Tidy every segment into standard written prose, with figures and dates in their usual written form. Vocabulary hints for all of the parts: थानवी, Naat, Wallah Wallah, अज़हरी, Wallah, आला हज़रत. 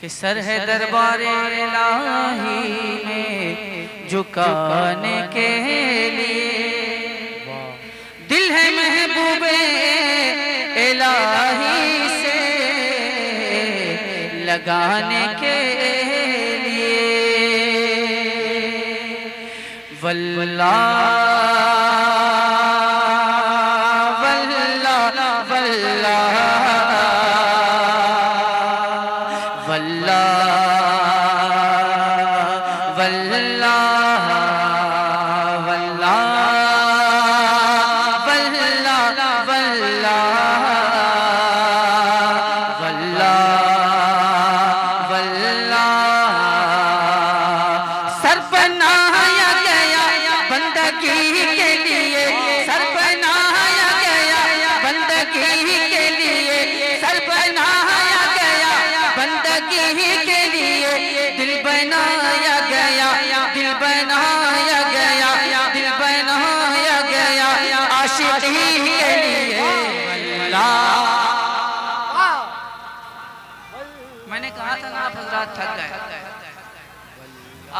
कि सर है दरबारे इलाही में झुकाने के लिए, दिल है महबूबे इलाही से लगाने के लिए। वल्लाह वल्लाह वल्लाह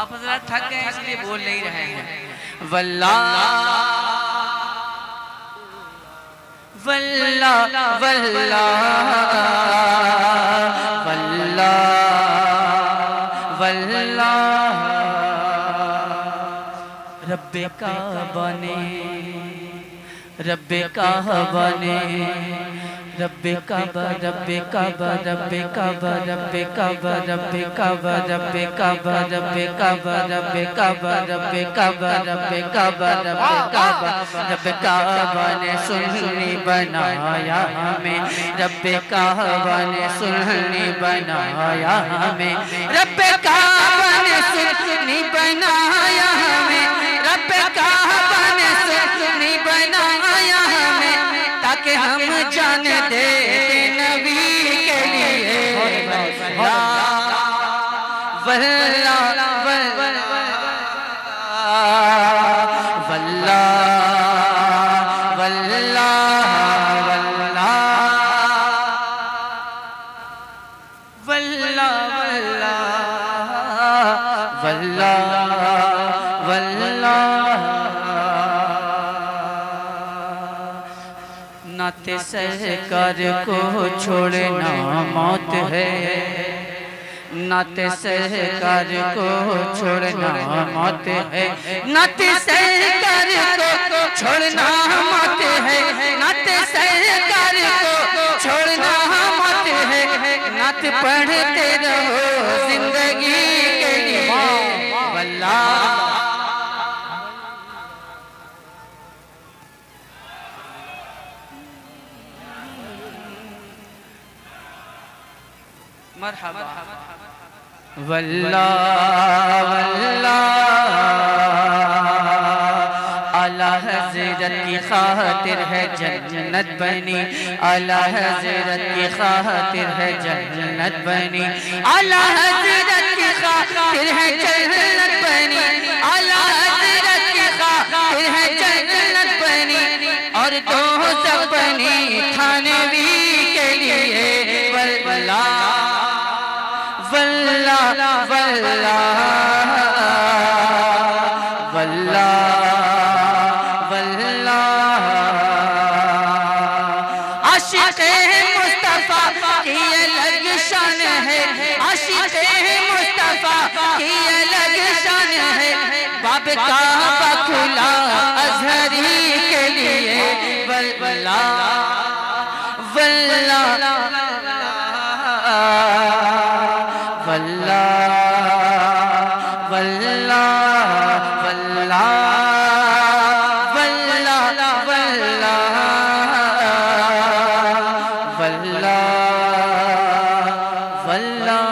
आप हजरात थक गए इसलिए बोल नहीं रहे हैं। वल्लाह वल्लाह वल्लाह वल्लाह वल्लाह। रब्बे काबा ने रब्बे काबा रब्बे काबा रब्बे काबा रब्बे काबा रब्बे काबा रब्बे काबा रब्बे काबा रब्बे काबा रब्बे काबा रब्बे काबा रब्बे काबा रब्बे काबा ने सुन्नी बनाया हमें, रब्बे काबा ने सुन्नी बनाया हमें, रब्बे काबा ने सुन्नी बनाया हमें, रब्बे काबा ने सुन्नी बनाया हमें, ताकि हम जाने दे नबी के लिए। वल्लाह वल्लाह वल्लाह वल्लाह वल्लाह वल्लाह वल्लाह वल्लाह। नाते सरकार को छोड़ना मौत है, नाते सरकार को छोड़ना मौत है, नाते सरकार को छोड़ना मौत है, नाते सरकार को छोड़ना मौत है, नात पढ़ते रहो जिंदगी के लिए। वल्लाह मरहबा। वल्लाह वल्लाह आला हज़रत की खातिर है जन्नत बनी, आला हज़रत की खातिर है जन्नत बनी, आला हज़रत की खातिर है जन्नत बनी, आला हज़रत की खातिर है जन्नत बनी, और दो सब बनी थानवी के लिए। वल्लाह वल्लाह वल्लाह वल्लाह वल्लाह। आशिक़े मुस्तफ़ा की अलग शान है, आशिक़े मुस्तफ़ा की अलग शान है, बाब काबा खुला अज़हरी के लिए। वल्लाह वल्लाह वल्लाह वल्लाह वल्लाह वल्लाह वल्लाह वल्लाह वल्लाह।